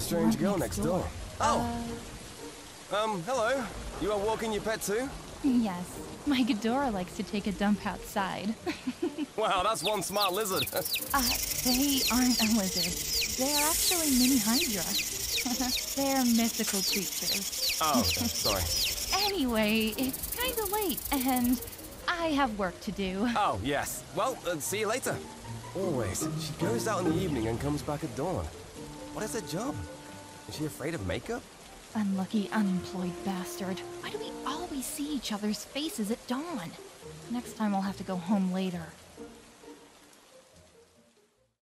the strange girl next door. Oh! Hello. You are walking your pet too? Yes. My Ghidorah likes to take a dump outside. Wow, that's one smart lizard. They aren't a lizard. They're actually mini hydra. They're mythical creatures. Oh, sorry. Anyway, it's kinda late, and I have work to do. Oh, yes. Well, see you later. Always. She goes out in the evening and comes back at dawn. What is her job? Is she afraid of makeup? Unlucky, unemployed bastard. Why do we always see each other's faces at dawn? Next time I'll have to go home later.